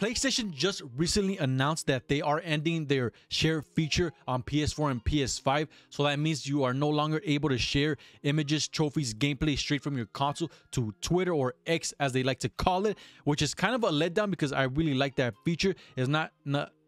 PlayStation just recently announced that they are ending their share feature on PS4 and PS5. So that means you are no longer able to share images, trophies, gameplay straight from your console to Twitter, or X as they like to call it, which is kind of a letdown because I really like that feature. It's not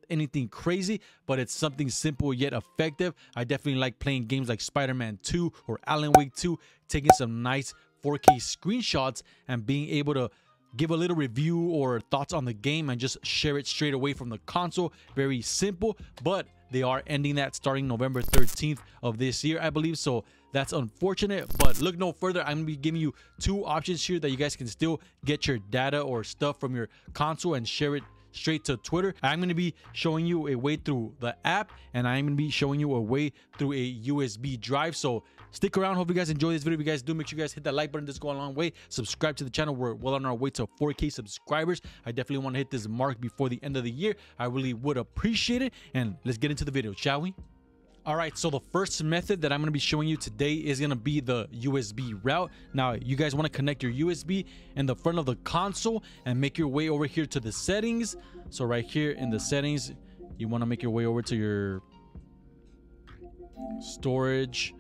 anything crazy, but it's something simple yet effective. I definitely like playing games like Spider-Man 2 or Alan Wake 2, taking some nice 4K screenshots and being able to give a little review or thoughts on the game and just share it straight away from the console. Very simple, but they are ending that starting November 13th of this year, I believe. So that's unfortunate, but look no further. I'm gonna be giving you two options here that you guys can still get your data or stuff from your console and share it straight to Twitter. I'm going to be showing you a way through the app, and I'm going to be showing you a way through a USB drive. So stick around. Hope you guys enjoy this video. If you guys do, make sure you guys hit that like button. This goes a long way. Subscribe to the channel. We're well on our way to 4K subscribers. I definitely want to hit this mark before the end of the year. I really would appreciate it. And let's get into the video, shall we? All right, so the first method that I'm going to be showing you today is going to be the USB route. Now, you guys want to connect your USB in the front of the console and make your way over here to the settings. So right here in the settings, you want to make your way over to your storage.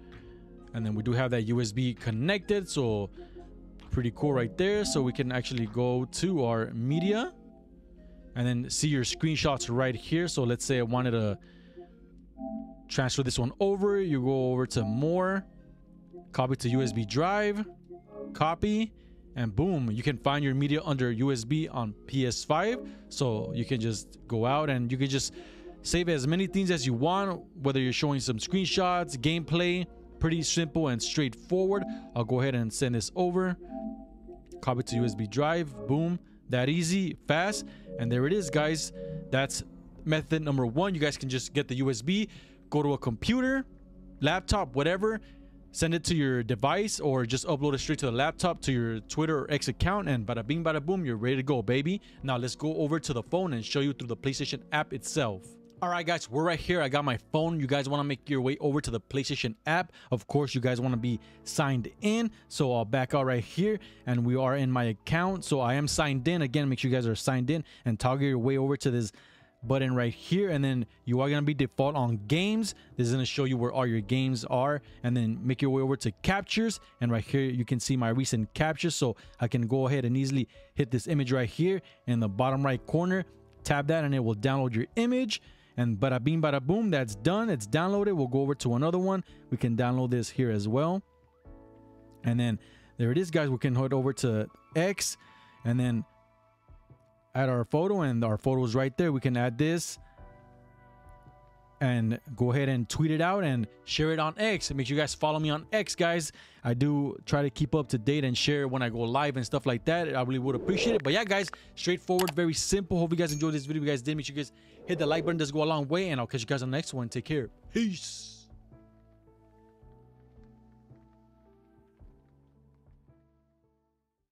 And then we do have that USB connected, so pretty cool right there. So we can actually go to our media and then see your screenshots right here. So let's say I wanted to transfer this one over. You go over to more, copy to USB drive, copy, and boom, you can find your media under USB on PS5. So you can just go out and you can just save as many things as you want, whether you're showing some screenshots, gameplay. Pretty simple and straightforward. I'll go ahead and send this over, copy to USB drive, boom, that easy, fast. And there it is, guys. That's method number one. You guys can just get the USB, go to a computer, laptop, whatever, send it to your device, or just upload it straight to the laptop to your Twitter or X account, and bada bing bada boom, you're ready to go, baby. Now let's go over to the phone and show you through the PlayStation app itself. All right, guys, we're right here. I got my phone. You guys want to make your way over to the PlayStation app. Of course, you guys want to be signed in. So I'll back out right here, and we are in my account. So I am signed in. Again, make sure you guys are signed in and toggle your way over to this button right here, and then you are going to be default on games. This is going to show you where all your games are, and then make your way over to captures, and right here you can see my recent captures. So I can go ahead and easily hit this image right here in the bottom right corner, tap that, and it will download your image, and bada bing bada boom, that's done, it's downloaded. We'll go over to another one. We can download this here as well, and then there it is, guys. We can head over to X and then add our photo, and our photo is right there. We can add this and go ahead and tweet it out and share it on X. And make sure you guys follow me on X, guys. I do try to keep up to date and share when I go live and stuff like that. I really would appreciate it. But yeah, guys, straightforward, very simple. Hope you guys enjoyed this video. If you guys did, make sure you guys hit the like button. It does go a long way, and I'll catch you guys on the next one. Take care. Peace.